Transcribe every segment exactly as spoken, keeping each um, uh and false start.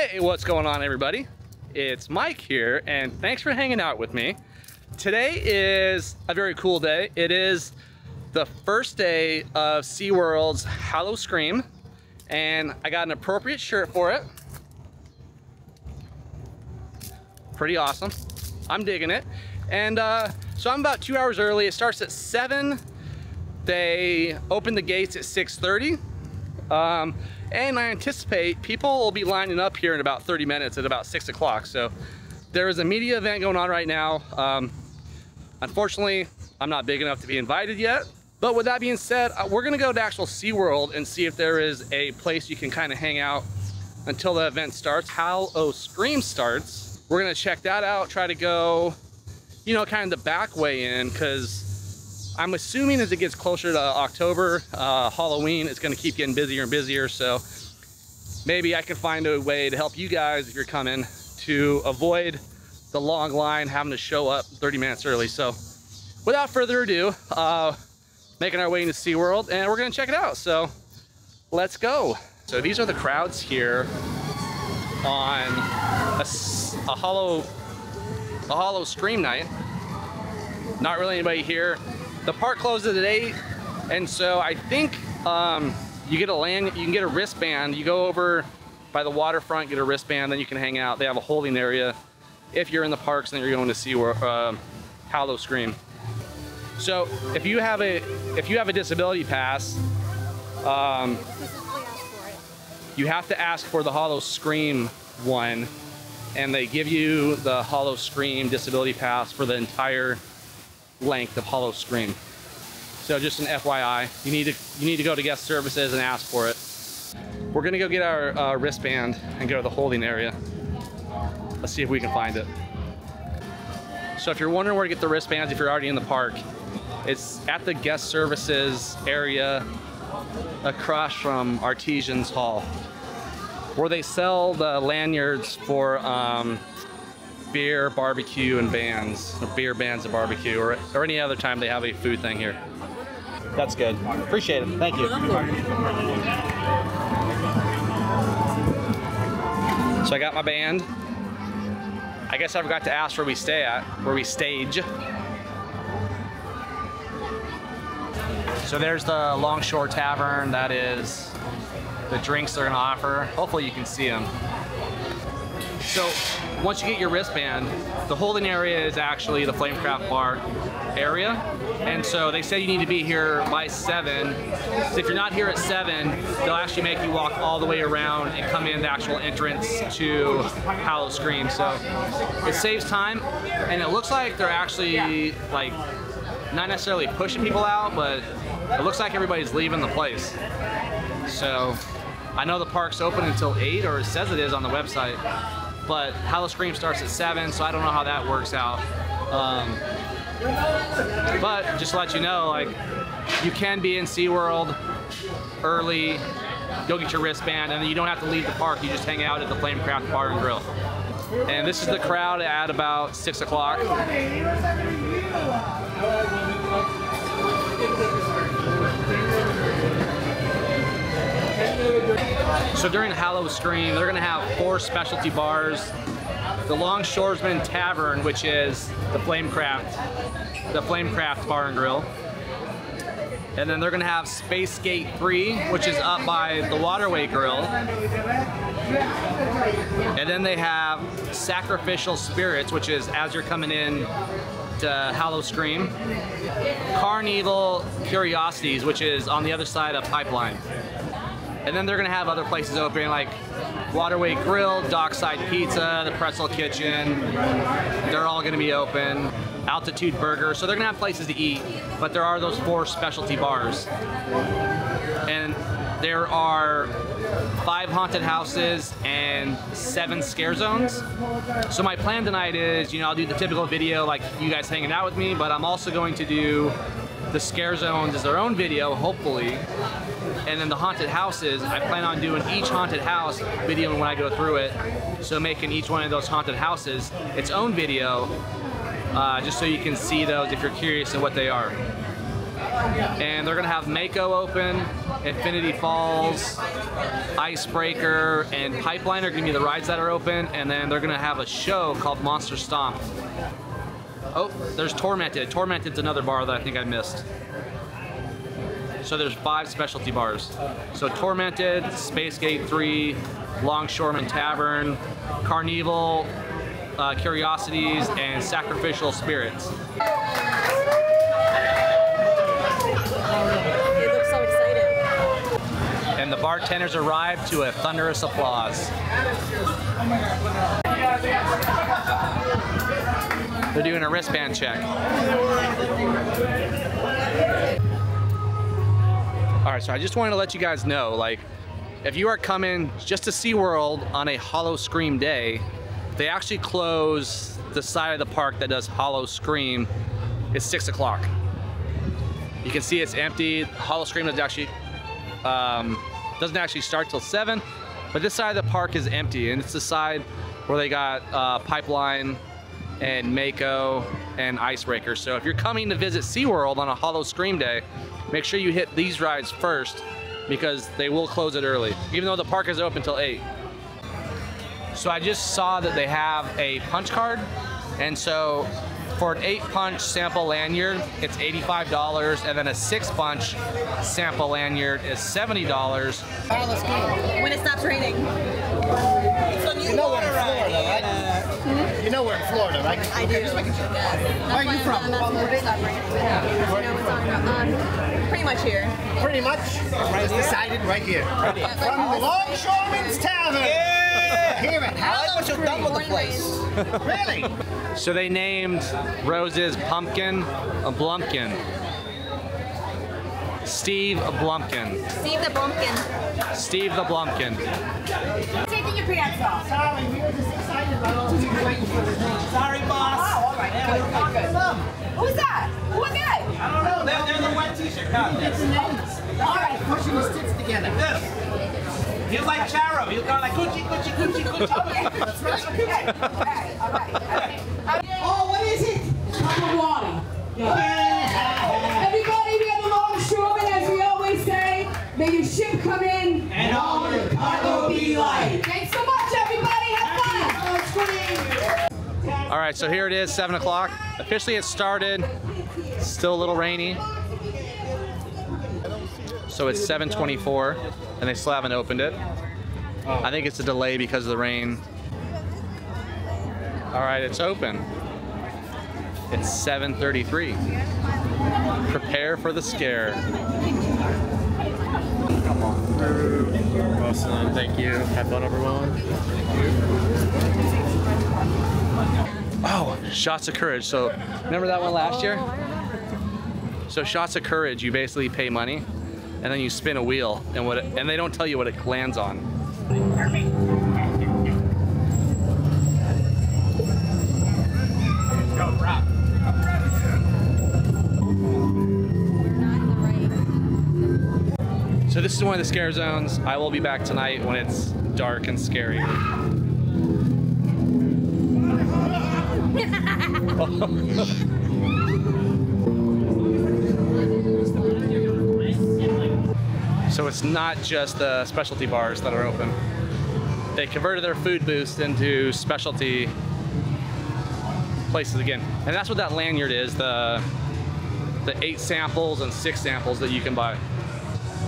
Hey, what's going on, everybody? It's Mike here, and thanks for hanging out with me. Today is a very cool day. It is the first day of SeaWorld's Howl-O-Scream, and I got an appropriate shirt for it. Pretty awesome. I'm digging it. And uh, so I'm about two hours early. It starts at seven. They open the gates at six thirty. Um, and I anticipate people will be lining up here in about thirty minutes at about six o'clock. So there is a media event going on right now. Um, unfortunately, I'm not big enough to be invited yet. But with that being said, we're gonna go to actual SeaWorld and see if there is a place you can kind of hang out until the event starts. Howl-O-Scream starts. We're gonna check that out, try to go, you know, kind of the back way in, because I'm assuming as it gets closer to October, uh, Halloween, it's gonna keep getting busier and busier, so maybe I can find a way to help you guys if you're coming to avoid the long line having to show up thirty minutes early. So without further ado, uh, making our way into SeaWorld, and we're gonna check it out, so let's go. So these are the crowds here on a, a hollow, a Howl-O-Scream night. Not really anybody here. The park closes at eight, and so I think um, you get a land, you can get a wristband. You go over by the waterfront, get a wristband, then you can hang out. They have a holding area if you're in the parks and you're going to see uh, Howl-O-Scream. So if you have a if you have a disability pass, um, you have to ask for the Howl-O-Scream one, and they give you the Howl-O-Scream disability pass for the entire length of Howl-O-Scream. So just an F Y I, you need to you need to go to guest services and ask for it. We're gonna go get our uh, wristband and go to the holding area. Let's see if we can find it. So if you're wondering where to get the wristbands if you're already in the park, it's at the guest services area across from Artisans Hall, where they sell the lanyards for um, beer, barbecue, and bands, or beer, bands, and barbecue, or, or any other time they have a food thing here. That's good. Appreciate it. Thank you. So I got my band. I guess I forgot to ask where we stay at, where we stage. So there's the Longshore Tavern. That is the drinks they're gonna offer. Hopefully you can see them. So once you get your wristband, the holding area is actually the Flamecraft Bar area. And so they say you need to be here by seven. So if you're not here at seven, they'll actually make you walk all the way around and come in the actual entrance to Howl-O-Scream. So it saves time, and it looks like they're actually like not necessarily pushing people out, but it looks like everybody's leaving the place. So I know the park's open until eight, or it says it is on the website. But Howl-O-Scream starts at seven, so I don't know how that works out. Um, but just to let you know, like, you can be in SeaWorld early, go get your wristband, and then you don't have to leave the park, you just hang out at the Flamecraft Bar and Grill. And this is the crowd at about six o'clock. So during Howl-O-Scream, they're gonna have four specialty bars. The Longshoreman Tavern, which is the Flamecraft, the Flamecraft Bar and Grill. And then they're gonna have Space Gate three, which is up by the Waterway Grill. And then they have Sacrificial Spirits, which is as you're coming in to Howl-O-Scream. Carnival Curiosities, which is on the other side of Pipeline. And then they're gonna have other places open, like Waterway Grill, Dockside Pizza, the Pretzel Kitchen. They're all gonna be open. Altitude Burger. So they're gonna have places to eat, but there are those four specialty bars. And there are five haunted houses and seven scare zones. So my plan tonight is, you know, I'll do the typical video, like you guys hanging out with me, but I'm also going to do the scare zones as their own video, hopefully. And then the haunted houses, I plan on doing each haunted house video when I go through it. So making each one of those haunted houses its own video, uh, just so you can see those if you're curious of what they are. and they're gonna have Mako open, Infinity Falls, Icebreaker, and Pipeline are gonna be the rides that are open, and then they're gonna have a show called Monster Stomp. Oh, there's Tormented. Tormented's another bar that I think I missed. So there's five specialty bars. So Tormented, Space Gate three, Longshoreman Tavern, Carnival uh, Curiosities, and Sacrificial Spirits. They look so excited. And the bartenders arrived to a thunderous applause. They're doing a wristband check. All right, so I just wanted to let you guys know, like, if you are coming just to SeaWorld on a Howl-O-Scream day, they actually close the side of the park that does Howl-O-Scream. It's six o'clock. You can see it's empty. Howl-O-Scream doesn't actually um, doesn't actually start till seven, but this side of the park is empty, and it's the side where they got uh, Pipeline and Mako and Icebreaker. So if you're coming to visit SeaWorld on a Howl-O-Scream day, make sure you hit these rides first, because they will close it early, even though the park is open till eight. So I just saw that they have a punch card, and so for an eight punch sample lanyard, it's eighty-five dollars, and then a six punch sample lanyard is seventy dollars. Alright, let's go. When it stops raining. It's a new you know water ride. Right? Uh, you know we're in Florida, right? I do. Okay, just making sure. Yeah. Where are you from? From yeah. Where you know, from? Um, pretty much here. Pretty much? Right just here? Decided right here. Right here. Yeah, from the Longshoreman's Tavern! Yeah. Hear it. I like what you've done with the place. Really? So they named Rose's pumpkin a Blumpkin. Steve a Blumpkin. Steve the Blumpkin. Steve the Blumpkin. Taking your pants off. Sorry, we were just excited about all you waiting for the thing. Sorry, boss. Oh, all right. Yeah, who's that? Who was that? I don't know. They're, they're in the white t-shirt. It's names. All right, pushing the sticks together. Yes. You're like Charo, you're going like coochie, coochie, coochie, coochie. That's right. Okay. All right, all right. Okay. Oh, what is it? I'm a water. Yeah. Everybody be on the Longshoreman, as we always say. May your ship come in. And all your cargo be light. Thanks so much, everybody. Have fun. All right, so here it is, seven o'clock. Officially it started. Still a little rainy. So it's seven twenty-four. And they still haven't opened it. Oh. I think it's a delay because of the rain. All right, it's open. It's seven thirty-three. Prepare for the scare. Awesome, thank you. Have fun, everyone. Oh, Shots of Courage. So remember that one last year? So Shots of Courage, you basically pay money, and then you spin a wheel, and what it, and they don't tell you what it lands on. So this is one of the scare zones. I will be back tonight when it's dark and scary. So it's not just the specialty bars that are open. They converted their food booths into specialty places again. And that's what that lanyard is, the, the eight samples and six samples that you can buy.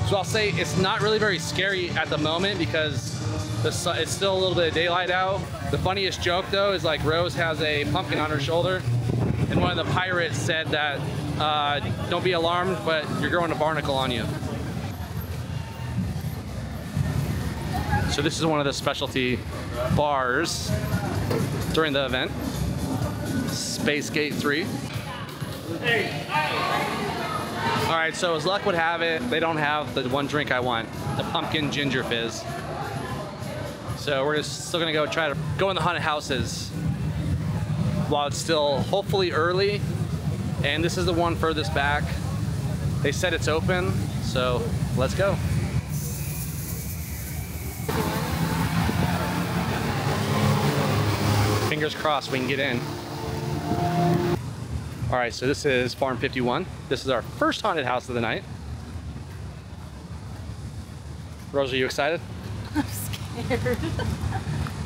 So I'll say it's not really very scary at the moment because the sun, it's still a little bit of daylight out. The funniest joke though is like Rose has a pumpkin on her shoulder, and one of the pirates said that, uh, don't be alarmed, but you're growing a barnacle on you. So this is one of the specialty bars during the event. Space Gate three. All right, so as luck would have it, they don't have the one drink I want, the pumpkin ginger fizz. So we're just still gonna go try to go in the haunted houses while it's still hopefully early. And this is the one furthest back. They said it's open, so let's go. Fingers crossed we can get in. All right, so this is Farm fifty-one. This is our first haunted house of the night. Rose, are you excited? I'm scared.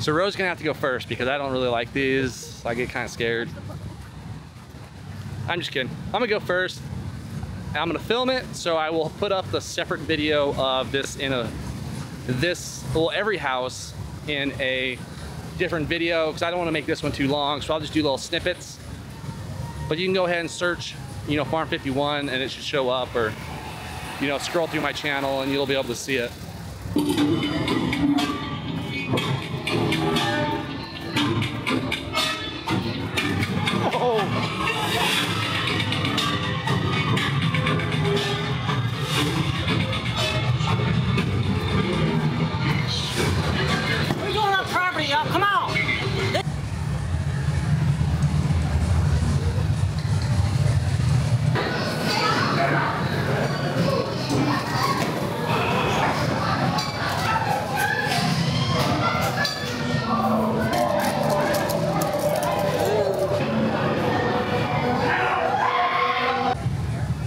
So Rose's gonna have to go first because I don't really like these. I get kind of scared. I'm just kidding. I'm gonna go first. I'm gonna film it, so I will put up the separate video of this in a, this, well, every house in a different video because I don't wanna make this one too long, so I'll just do little snippets. But you can go ahead and search, you know, Farm fifty-one and it should show up, or, you know, scroll through my channel and you'll be able to see it. Oh!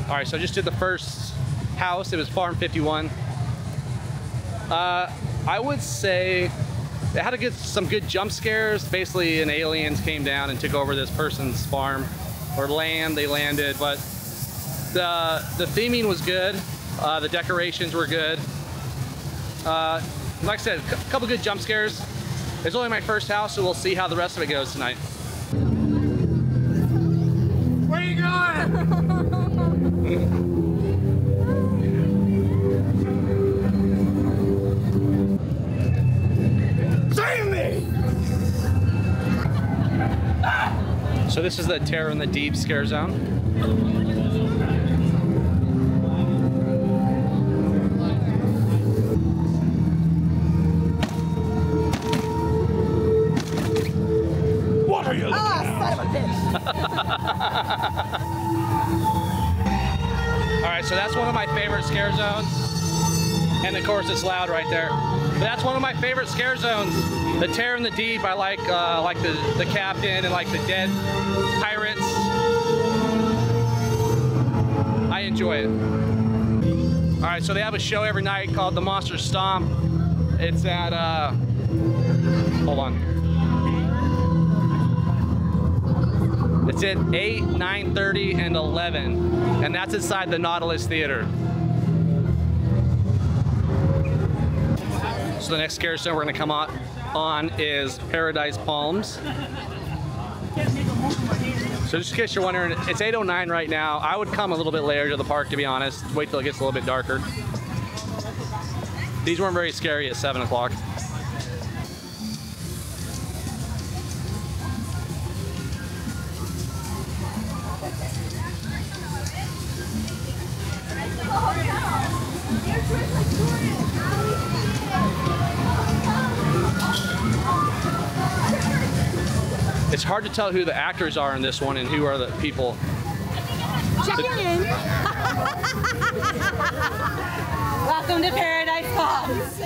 All right, so I just did the first house. It was Farm fifty-one. Uh, I would say it had a good, some good jump scares. Basically, an aliens came down and took over this person's farm or land. They landed, but the the theming was good. Uh, the decorations were good. Uh, like I said, a couple good jump scares. It's only my first house, so we'll see how the rest of it goes tonight. Where are you going? Save me! Ah! So this is the Terror in the Deep scare zone. What are you looking at? Ah, son of a bitch! Alright, so that's one of my favorite scare zones. And of course it's loud right there. But that's one of my favorite scare zones. The Terror in the Deep, I like uh, like the, the captain and like the dead pirates. I enjoy it. Alright, so they have a show every night called the Monster Stomp. It's at, uh, hold on. It's at eight, nine thirty, and eleven. And that's inside the Nautilus Theater. So the next scare zone we're gonna come on, on is Paradise Palms. So just in case you're wondering, it's eight oh nine right now. I would come a little bit later to the park, to be honest. Wait till it gets a little bit darker. These weren't very scary at seven o'clock. It's hard to tell who the actors are in this one and who are the people. Checking in. Welcome to Paradise Falls.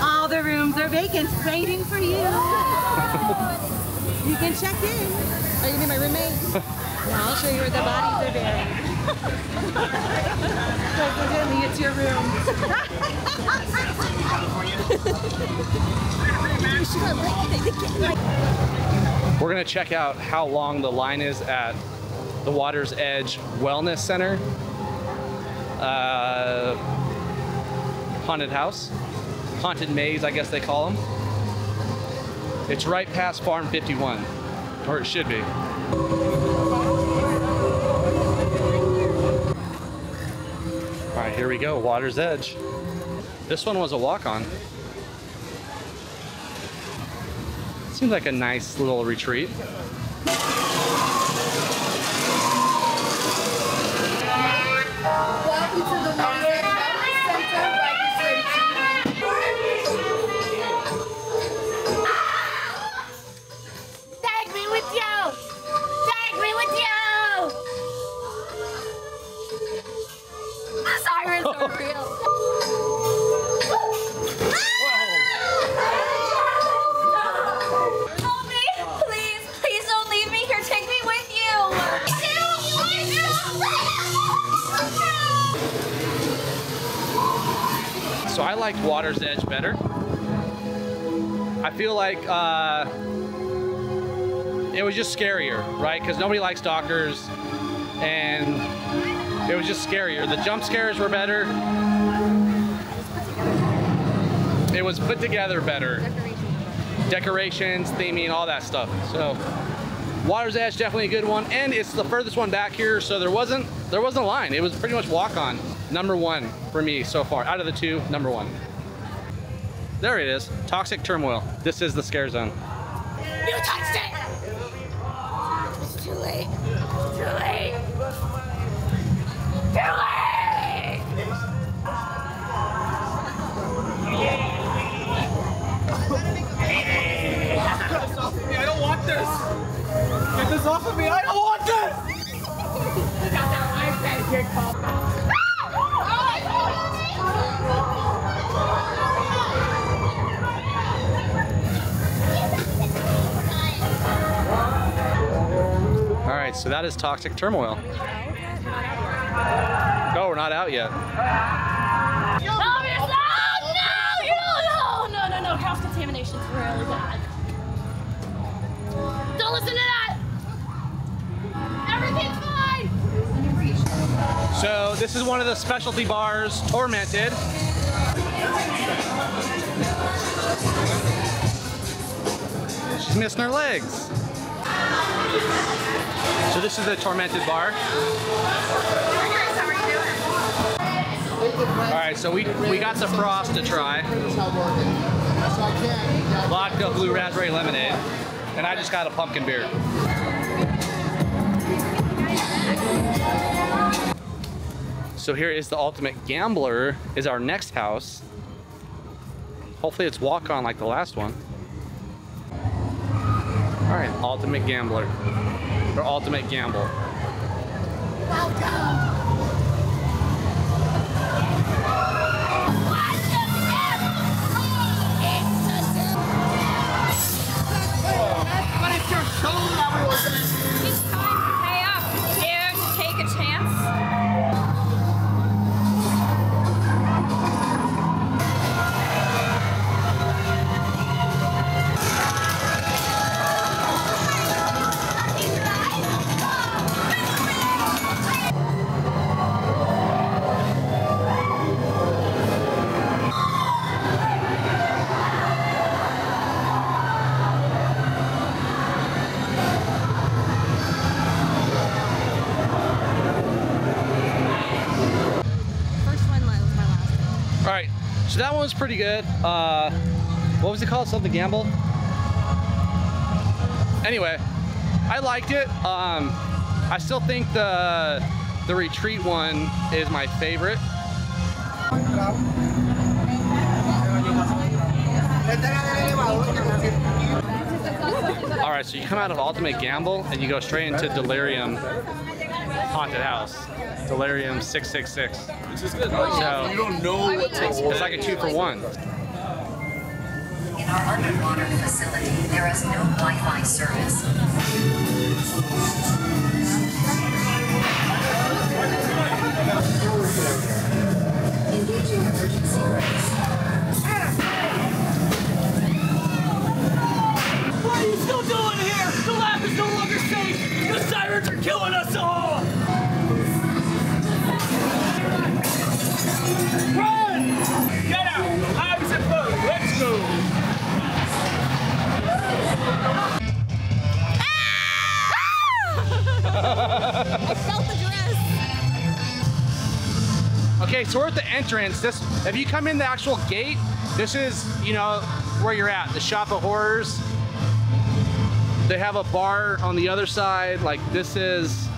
All the rooms are vacant, waiting for you. You can check in. Oh, you mean my roommate? Yeah, I'll show you where the bodies are buried. It's your room. We're gonna check out how long the line is at the Water's Edge Wellness Center. Uh, haunted house, haunted maze, I guess they call them. It's right past Farm fifty-one, or it should be. All right, here we go, Water's Edge. This one was a walk-on. Seems like a nice little retreat. Help me! Please, please liked Water's Edge better. I feel like uh, it was just scarier, right? Because nobody likes stalkers, and it was just scarier. The jump scares were better. It was put together better. Decorations, theming, all that stuff. So Water's Edge, definitely a good one. And it's the furthest one back here, so there wasn't there wasn't a line. It was pretty much walk on. Number one for me so far. Out of the two, number one. There it is, Toxic Turmoil. This is the scare zone. You touched it! It's too late. It's too late. Too late! Get this off of me, I don't want this! Get this off of me, I don't want this! You got that life that you're called. Alright, so that is Toxic Turmoil. No, we're not out yet. No, no, no, no, no, house contamination's really bad. Don't listen to that! Everything's fine! So, this is one of the specialty bars, Tormented. She's missing her legs. So this is the Tormented bar. All right, so we, we got the frost to try. Vodka, blue raspberry lemonade. And I just got a pumpkin beer. So here is the Ultimate Gambler, is our next house. Hopefully it's walk on like the last one. All right, Ultimate Gambler. Or Ultimate Gamble. But if your soul level was in, it's time to pay up. Dare to take a chance? So that one was pretty good. Uh, what was it called? Something Gamble? Anyway, I liked it. Um, I still think the the retreat one is my favorite. All right, so you come out of Ultimate Gamble and you go straight into Delirium Haunted House. Delirium six six six. Which is good. So you don't know what to expect. It's like a two for one. In our underwater facility, there is no Wi-Fi service. Engaging emergency brakes. What are you still doing here? The lab is no longer safe. The sirens are killing us all. Run! Get out! Hide the boat! Let's go! Ah! I felt the dress. Okay, so we're at the entrance. This, if you come in the actual gate, this is, you know, where you're at. The Shop of Horrors. They have a bar on the other side. Like, this is...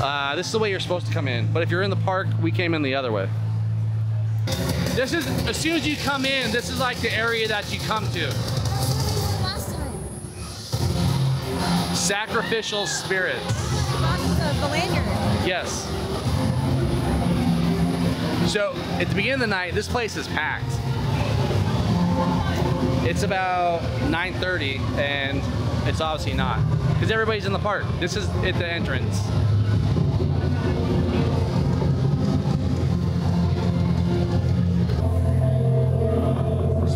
Uh, this is the way you're supposed to come in, but if you're in the park, we came in the other way. This is, as soon as you come in, this is like the area that you come to. Sacrificial Spirits. The lanyard. Yes. So, at the beginning of the night, this place is packed. It's about nine thirty, and it's obviously not, because everybody's in the park. This is at the entrance.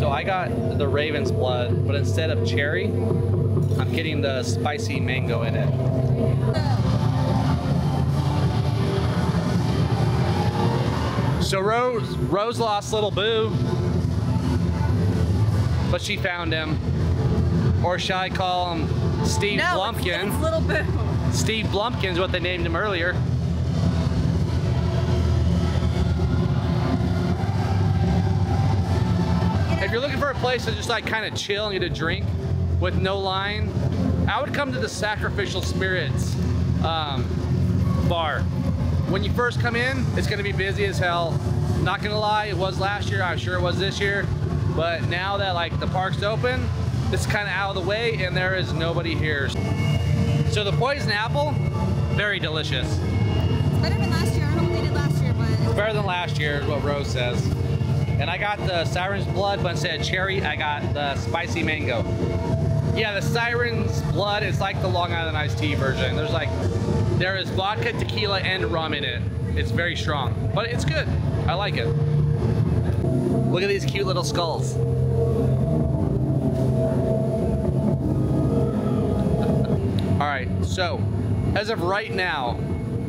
So I got the Raven's Blood, but instead of cherry, I'm getting the spicy mango in it. So Rose, Rose lost Little Boo, but she found him. Or should I call him Steve no, Blumpkin? It's, it's Little Boo. Steve Blumpkin's what they named him earlier. If you're looking for a place to just like kind of chill and get a drink with no line, I would come to the Sacrificial Spirits um, bar. When you first come in, it's gonna be busy as hell. Not gonna lie, it was last year, I'm sure it was this year, but now that like the park's open, it's kind of out of the way and there is nobody here. So the poison apple, very delicious. It's better than last year, I don't know what they did last year, but. It's better than last year is what Rose says. And I got the Siren's Blood, but instead of cherry, I got the spicy mango. Yeah, the Siren's Blood is like the Long Island iced tea version. There's like, there is vodka, tequila, and rum in it. It's very strong, but it's good. I like it. Look at these cute little skulls. All right, so as of right now,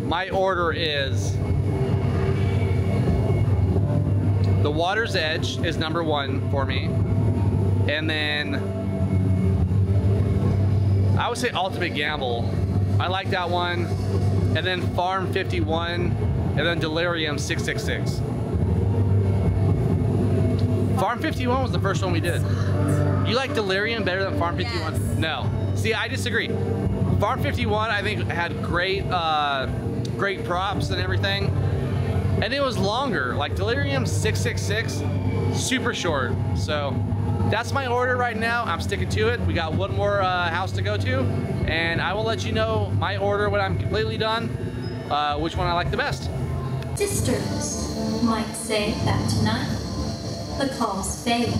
my order is the Water's Edge is number one for me. And then I would say Ultimate Gamble. I like that one. And then Farm fifty-one, and then Delirium six six six. Farm fifty-one was the first one we did. You like Delirium better than Farm fifty-one? Yes. No. See, I disagree. Farm fifty-one, I think, had great, uh, great props and everything. And it was longer, like Delirium six six six, super short. So that's my order right now. I'm sticking to it. We got one more uh, house to go to, and I will let you know my order when I'm completely done, uh, which one I like the best. Sisters might say that tonight the calls fade,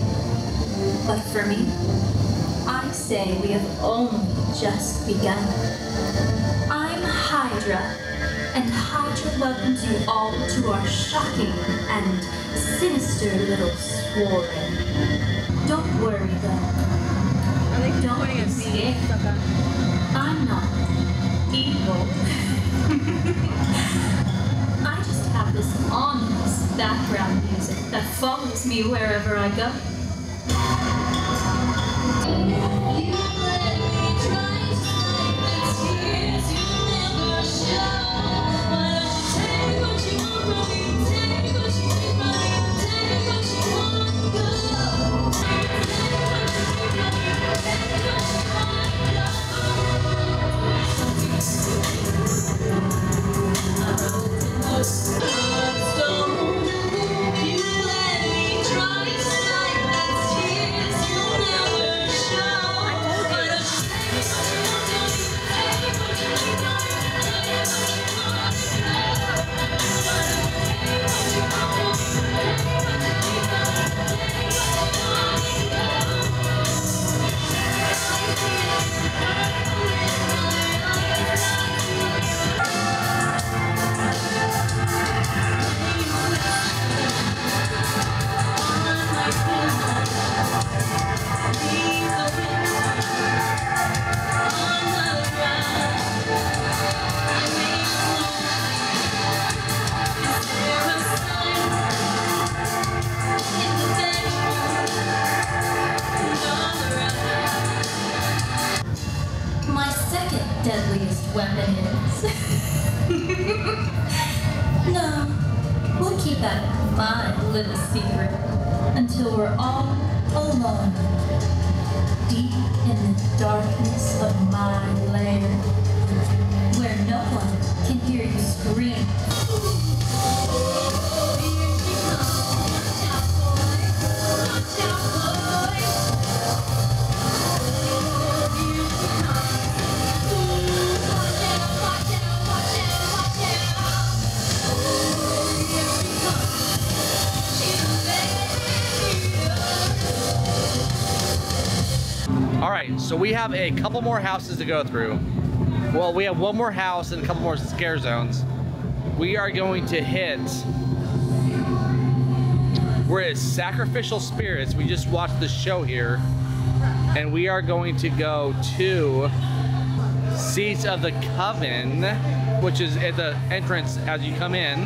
but for me, I say we have only just begun. I'm Hydra. And Hydra welcomes you all to our shocking and sinister little swarm. Don't worry though. Are they pointing at me? I'm not evil. I just have this ominous background music that follows me wherever I go. You let me try to sleep, but tears you never show. So we have a couple more houses to go through. Well, we have one more house and a couple more scare zones. We are going to hit We're at Sacrificial Spirits. We just watched the show here. And we are going to go to Seeds of the Coven, which is at the entrance as you come in.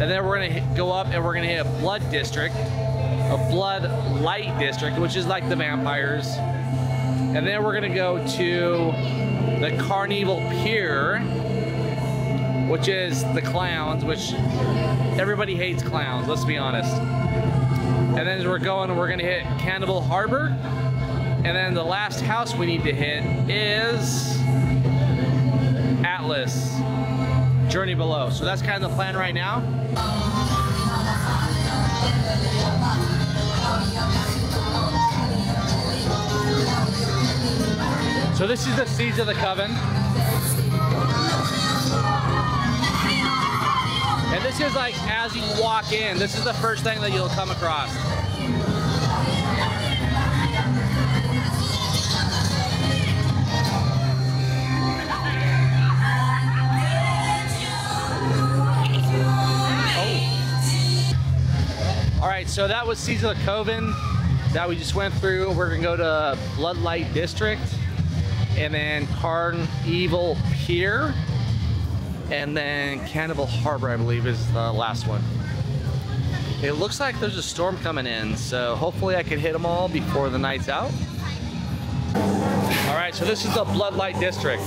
And then we're going to go up and we're going to hit a Blood District, a Bloodlight District, which is like the vampires. And then we're going to go to the Carnival Pier, which is the clowns, which everybody hates clowns, let's be honest. And then as we're going, we're going to hit Cannibal Harbor. And then the last house we need to hit is Atlas, Journey Below. So that's kind of the plan right now. So this is the Seeds of the Coven. And this is like, as you walk in, this is the first thing that you'll come across. All right, so that was Seeds of the Coven that we just went through. We're gonna go to Bloodlight District and then Carn-Evil Pier and then Cannibal Harbor, I believe, is the last one. It looks like there's a storm coming in, so hopefully I can hit them all before the night's out. All right, so this is the Bloodlight District.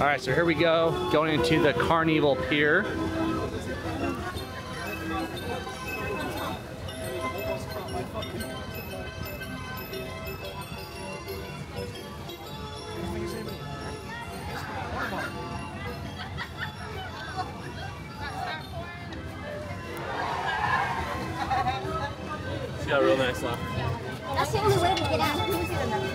All right, so here we go, going into the Carnival Pier. She got a real nice laugh. That's the only way to get out of New Zealand.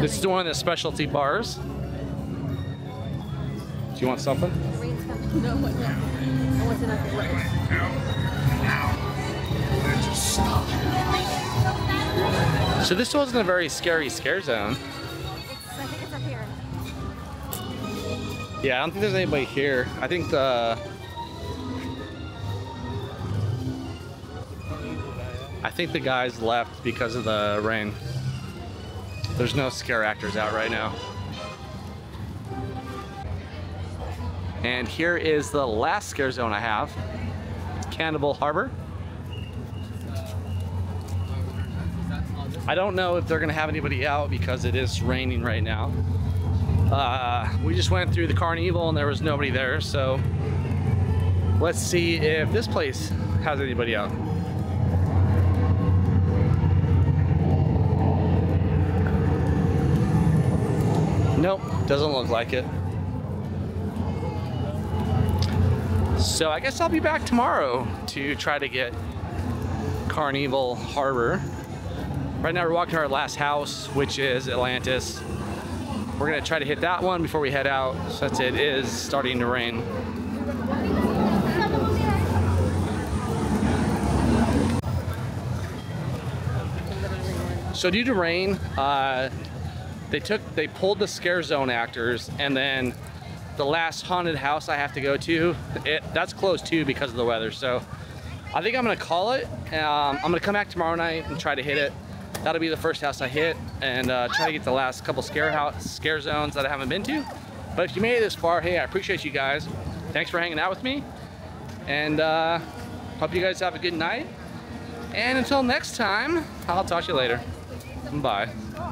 This is one of the specialty bars. Do you want something? No, what? I want another one. Now, just stop. So this wasn't a very scary scare zone. I think it's up here. Yeah, I don't think there's anybody here. I think the. I think the guys left because of the rain. There's no scare actors out right now. And here is the last scare zone I have, Cannibal Harbor. I don't know if they're gonna have anybody out because it is raining right now. Uh, we just went through the Carnival and there was nobody there, so let's see if this place has anybody out. Nope, doesn't look like it. So I guess I'll be back tomorrow to try to get Carnival Harbor. Right now we're walking to our last house, which is Atlantis. We're gonna try to hit that one before we head out, since it is starting to rain. So due to rain, uh, They took, they pulled the scare zone actors, and then the last haunted house I have to go to, it, that's closed too because of the weather. So I think I'm gonna call it. Um, I'm gonna come back tomorrow night and try to hit it. That'll be the first house I hit, and uh, try to get the last couple scare house, scare zones that I haven't been to. But if you made it this far, hey, I appreciate you guys. Thanks for hanging out with me, and uh, hope you guys have a good night. And until next time, I'll talk to you later. Bye.